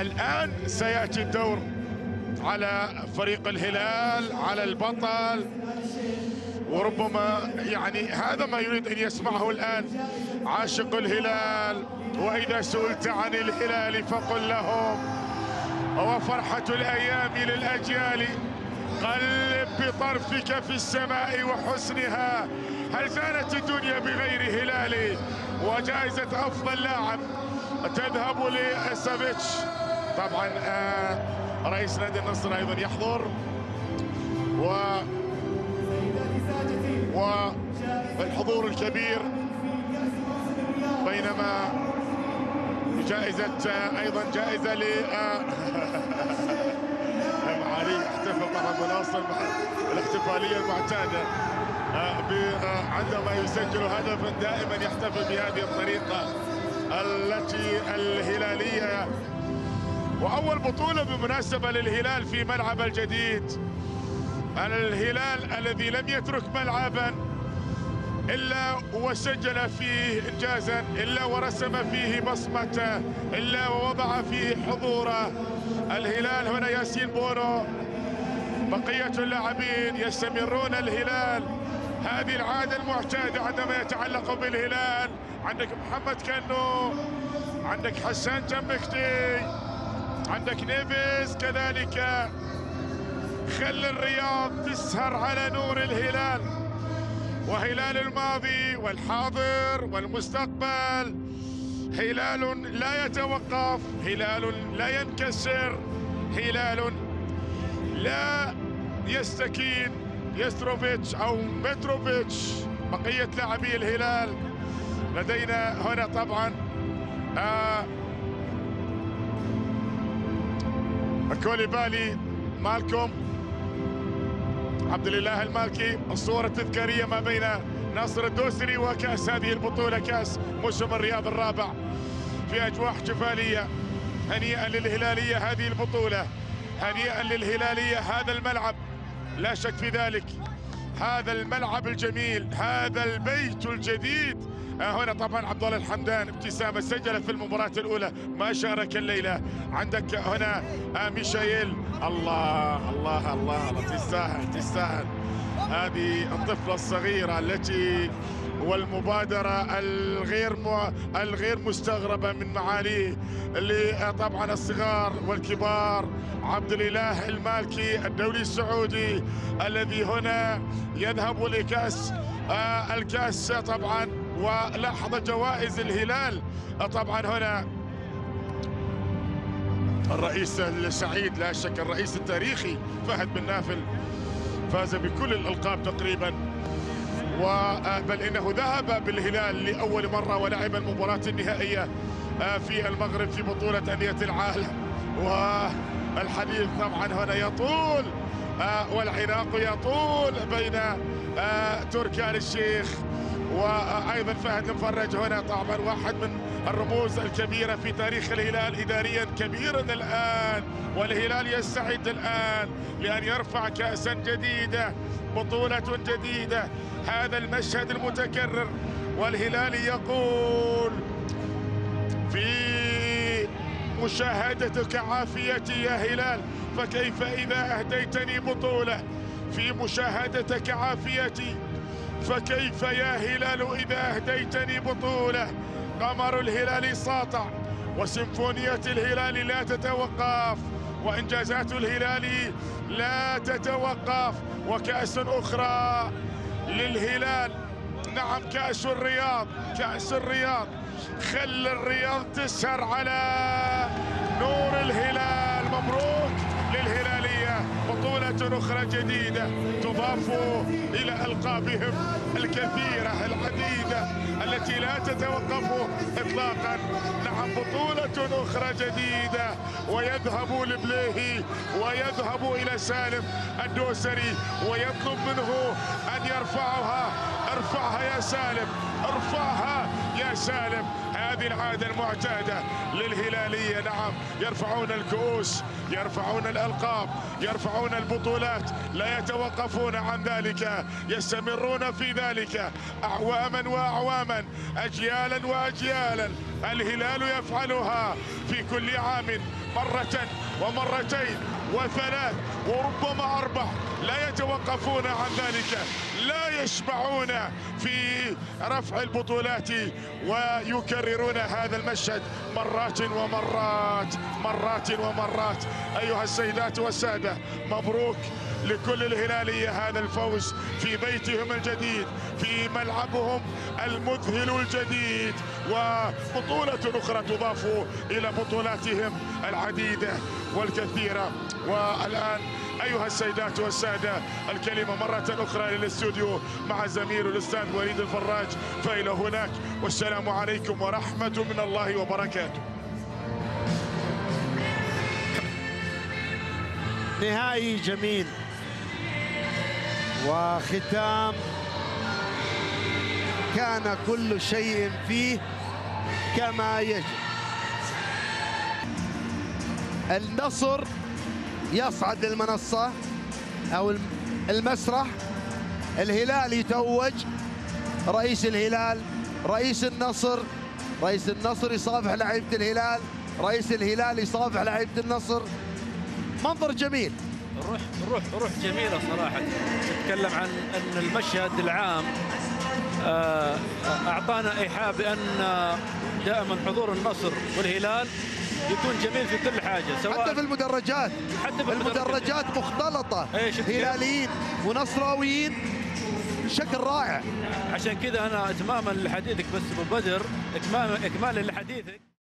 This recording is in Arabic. الآن سيأتي الدور على فريق الهلال، على البطل، وربما يعني هذا ما يريد أن يسمعه الآن عاشق الهلال. وإذا سئلت عن الهلال فقل لهم هو فرحة الأيام للأجيال. قلب بطرفك في السماء وحسنها، هل زانت الدنيا بغير هلالي. وجائزة أفضل لاعب تذهب لسافيتش. طبعا رئيس نادي النصر أيضا يحضر، والحضور الكبير، بينما جائزة أيضا جائزة ل معالي احتفل طبعا مناصر مع الاحتفالية المعتادة، عندما يسجل هدفا دائما يحتفل بهذه الطريقة التي الهلالية. وأول بطولة بمناسبة للهلال في ملعب الجديد، الهلال الذي لم يترك ملعبا إلا وسجل فيه إنجازا، إلا ورسم فيه بصمته، إلا ووضع فيه حضوره. الهلال هنا ياسين بونو، بقية اللاعبين يستمرون. الهلال هذه العادة المعتادة عندما يتعلق بالهلال، عندك محمد كنو، عندك حسان جمكتي، عندك نيفيز كذلك. خلي الرياض تسهر على نور الهلال، وهلال الماضي والحاضر والمستقبل. هلال لا يتوقف، هلال لا ينكسر، هلال لا يستكين. يستروفيتش أو متروفيتش، بقية لاعبي الهلال لدينا هنا طبعا كوليبالي، مالكم، عبد الله المالكي. الصورة التذكارية ما بين ناصر الدوسري وكأس هذه البطولة، كأس موسم الرياض الرابع، في أجواء احتفالية. هنيئا للهلالية هذه البطولة، هنيئا للهلالية هذا الملعب، لا شك في ذلك. هذا الملعب الجميل، هذا البيت الجديد. هنا طبعا عبد الله الحمدان، ابتسامة سجلت في المباراة الأولى ما شارك الليلة. عندك هنا ميشايل. الله الله الله، تستاهل تستاهل هذه الطفلة الصغيرة التي، والمبادرة الغير مستغربة من معاليه اللي طبعا الصغار والكبار. عبد الإله المالكي الدولي السعودي الذي هنا يذهب لكأس الكأس طبعا، ولحظة جوائز الهلال. طبعا هنا الرئيس السعيد، لا شك الرئيس التاريخي فهد بن نافل، فاز بكل الألقاب تقريبا، بل إنه ذهب بالهلال لأول مرة ولعب المباراة النهائية في المغرب في بطولة أندية العالم. والحديث طبعا هنا يطول والعناق يطول بين تركي آل الشيخ وأيضا فهد المفرج. هنا طبعا واحد من الرموز الكبيرة في تاريخ الهلال إداريا كبيرا الآن، والهلال يستعد الآن لأن يرفع كأسا جديدة، بطولة جديدة. هذا المشهد المتكرر والهلال يقول في مشاهدتك عافيتي يا هلال، فكيف إذا أهديتني بطولة. في مشاهدتك عافيتي، فكيف يا هلال إذا أهديتني بطولة. قمر الهلال ساطع، وسيمفونية الهلال لا تتوقف، وإنجازات الهلال لا تتوقف. وكأس أخرى للهلال، نعم كأس الرياض، كأس الرياض. خل الرياض تسهر على نور الهلال. مبروك للهلالية، بطولة أخرى جديدة تضاف إلى ألقابهم الكثيرة العديدة التي لا تتوقف إطلاقا. نعم بطولة أخرى جديدة، ويذهب لبليهي ويذهب إلى سالم الدوسري ويطلب منه أن يرفعها. ارفعها يا سالم، ارفعها يا سالم. هذه العادة المعتادة للهلالية. نعم يرفعون الكؤوس، يرفعون الألقاب، يرفعون البطولات، لا يتوقفون عن ذلك، يستمرون في ذلك أعواما وأعواما، أجيالا وأجيالا. الهلال يفعلها في كل عام مرة ومرتين وثلاث وربما أربع، لا يتوقفون عن ذلك، لا يشبعون في رفع البطولات ويكررون هذا المشهد مرات ومرات ومرات. أيها السيدات والسادة، مبروك لكل الهلالية هذا الفوز في بيتهم الجديد، في ملعبهم المذهل الجديد، وبطولة أخرى تضاف إلى بطولاتهم العديدة والكثيرة. والآن أيها السيدات والسادة، الكلمة مرة أخرى للاستوديو مع زميل الأستاذ وليد الفراج، فإلى هناك والسلام عليكم ورحمة من الله وبركاته. نهائي جميل وختام كان كل شيء فيه كما يجب. النصر يصعد للمنصة أو المسرح، الهلال يتوج، رئيس الهلال رئيس النصر، رئيس النصر يصافح لعيبة الهلال، رئيس الهلال يصافح لعيبة النصر. منظر جميل، روح جميلة صراحة. نتكلم عن أن المشهد العام أعطانا إيحاء بأن دائما حضور النصر والهلال يكون جميل في كل حاجة، سواء حتى في المدرجات، المدرجات مختلطة هلاليين ونصراويين بشكل رائع. عشان كذا أنا إتماما لحديثك بس أبو بدر، إكمالا لحديثك